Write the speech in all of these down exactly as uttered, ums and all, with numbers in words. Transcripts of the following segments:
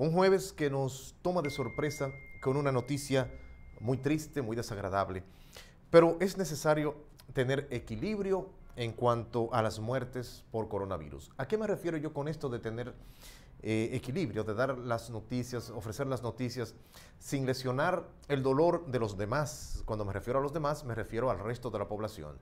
Un jueves que nos toma de sorpresa con una noticia muy triste, muy desagradable. Pero es necesario tener equilibrio en cuanto a las muertes por coronavirus. ¿A qué me refiero yo con esto de tener eh, equilibrio, de dar las noticias, ofrecer las noticias sin lesionar el dolor de los demás? Cuando me refiero a los demás, me refiero al resto de la población.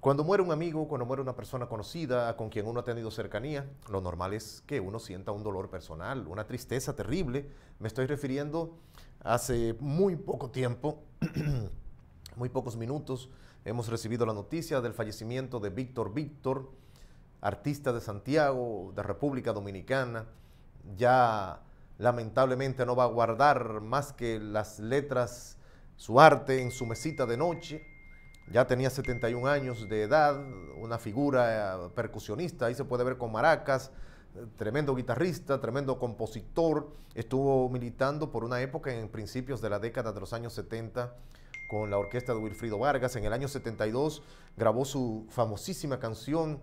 Cuando muere un amigo, cuando muere una persona conocida con quien uno ha tenido cercanía, lo normal es que uno sienta un dolor personal, una tristeza terrible. Me estoy refiriendo hace muy poco tiempo, muy pocos minutos, hemos recibido la noticia del fallecimiento de Víctor Víctor, artista de Santiago, de República Dominicana. Ya lamentablemente no va a guardar más que las letras, su arte en su mesita de noche. Ya tenía setenta y un años de edad, una figura percusionista, ahí se puede ver con maracas, tremendo guitarrista, tremendo compositor. Estuvo militando por una época en principios de la década de los años setenta con la orquesta de Wilfrido Vargas. En el año setenta y dos grabó su famosísima canción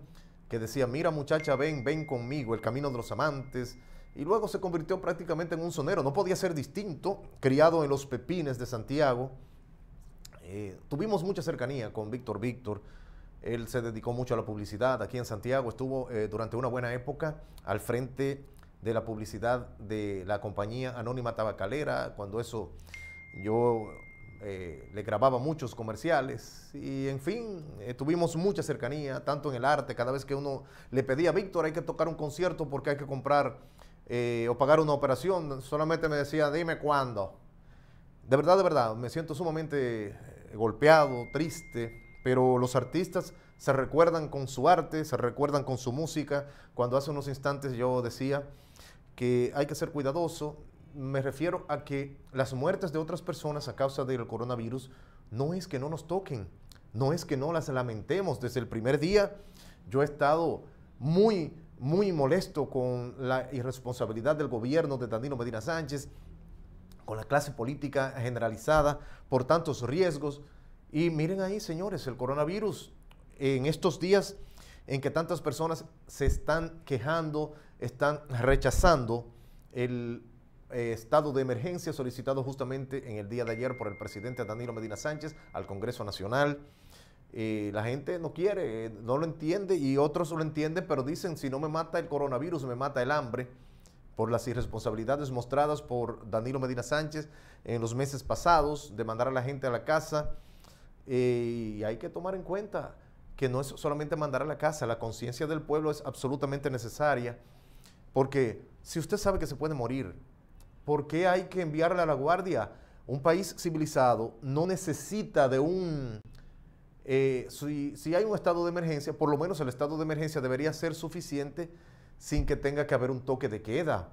que decía: "Mira muchacha, ven, ven conmigo, el camino de los amantes". Y luego se convirtió prácticamente en un sonero, no podía ser distinto, criado en Los Pepines de Santiago. Eh, tuvimos mucha cercanía con Víctor Víctor, él se dedicó mucho a la publicidad aquí en Santiago, estuvo eh, durante una buena época al frente de la publicidad de la compañía Anónima Tabacalera, cuando eso yo eh, le grababa muchos comerciales y en fin, eh, tuvimos mucha cercanía, tanto en el arte, cada vez que uno le pedía a Víctor hay que tocar un concierto porque hay que comprar eh, o pagar una operación, solamente me decía dime cuándo. De verdad, de verdad, me siento sumamente golpeado, triste, pero los artistas se recuerdan con su arte, se recuerdan con su música. Cuando hace unos instantes yo decía que hay que ser cuidadoso, me refiero a que las muertes de otras personas a causa del coronavirus no es que no nos toquen, no es que no las lamentemos. Desde el primer día yo he estado muy, muy molesto con la irresponsabilidad del gobierno de Danilo Medina Sánchez, con la clase política generalizada por tantos riesgos. Y miren ahí, señores, el coronavirus en estos días en que tantas personas se están quejando, están rechazando el eh, estado de emergencia solicitado justamente en el día de ayer por el presidente Danilo Medina Sánchez al Congreso Nacional. Eh, la gente no quiere, no lo entiende y otros lo entienden, pero dicen si no me mata el coronavirus, me mata el hambre, por las irresponsabilidades mostradas por Danilo Medina Sánchez en los meses pasados, de mandar a la gente a la casa. Eh, y hay que tomar en cuenta que no es solamente mandar a la casa, la conciencia del pueblo es absolutamente necesaria, porque si usted sabe que se puede morir, ¿por qué hay que enviarle a la guardia? Un país civilizado no necesita de un... Eh, si, si hay un estado de emergencia, por lo menos el estado de emergencia debería ser suficiente sin que tenga que haber un toque de queda.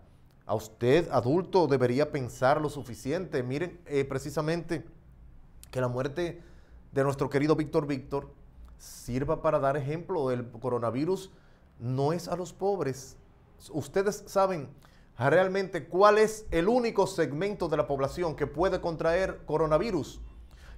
A usted, adulto, debería pensar lo suficiente. Miren, eh, precisamente, que la muerte de nuestro querido Víctor Víctor sirva para dar ejemplo. El coronavirus no es a los pobres. Ustedes saben realmente cuál es el único segmento de la población que puede contraer coronavirus.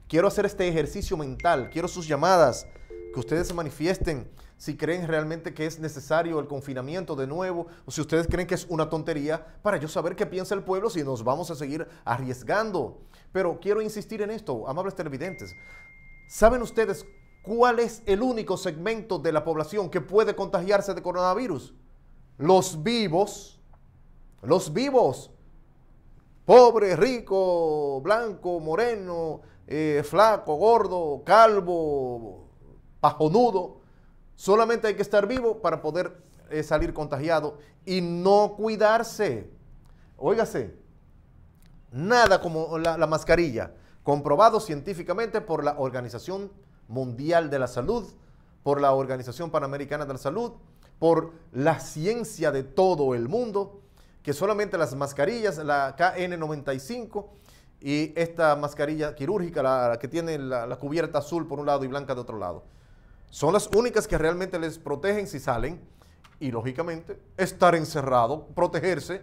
Quiero hacer este ejercicio mental, quiero sus llamadas, que ustedes se manifiesten si creen realmente que es necesario el confinamiento de nuevo, o si ustedes creen que es una tontería, para yo saber qué piensa el pueblo si nos vamos a seguir arriesgando. Pero quiero insistir en esto, amables televidentes. ¿Saben ustedes cuál es el único segmento de la población que puede contagiarse de coronavirus? Los vivos, los vivos, pobre, rico, blanco, moreno, eh, flaco, gordo, calvo, pajonudo, solamente hay que estar vivo para poder eh, salir contagiado y no cuidarse. Óigase, nada como la, la mascarilla, comprobado científicamente por la Organización Mundial de la Salud, por la Organización Panamericana de la Salud, por la ciencia de todo el mundo, que solamente las mascarillas, la K N noventa y cinco, y esta mascarilla quirúrgica, la, la que tiene la, la cubierta azul por un lado y blanca de otro lado, son las únicas que realmente les protegen si salen. Y lógicamente estar encerrado, protegerse,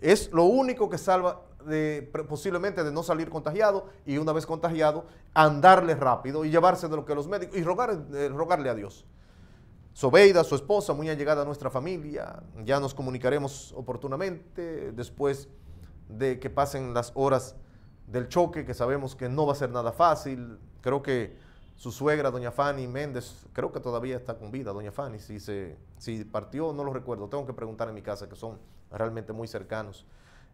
es lo único que salva de, posiblemente de no salir contagiado, y una vez contagiado, andarle rápido y llevarse de lo que los médicos, y rogar, eh, rogarle a Dios. Sobeida, su esposa, muy allegada a nuestra familia, ya nos comunicaremos oportunamente después de que pasen las horas del choque, que sabemos que no va a ser nada fácil. Creo que su suegra, doña Fanny Méndez, creo que todavía está con vida, doña Fanny, si, se, si partió, no lo recuerdo, tengo que preguntar en mi casa, que son realmente muy cercanos.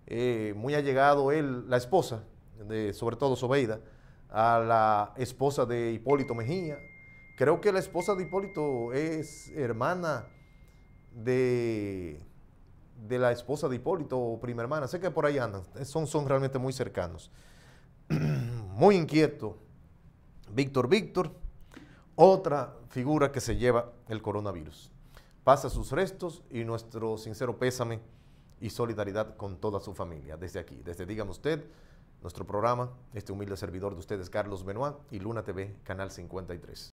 Eh, muy allegado él, la esposa, de, sobre todo Sobeida, a la esposa de Hipólito Mejía. Creo que la esposa de Hipólito es hermana de, de la esposa de Hipólito, o prima hermana, sé que por ahí andan, son, son realmente muy cercanos. Muy inquieto Víctor Víctor, otra figura que se lleva el coronavirus. Pasa sus restos y nuestro sincero pésame y solidaridad con toda su familia. Desde aquí, desde Dígame Usted, nuestro programa, este humilde servidor de ustedes, Carlos Benoit y Luna T V, Canal cincuenta y tres.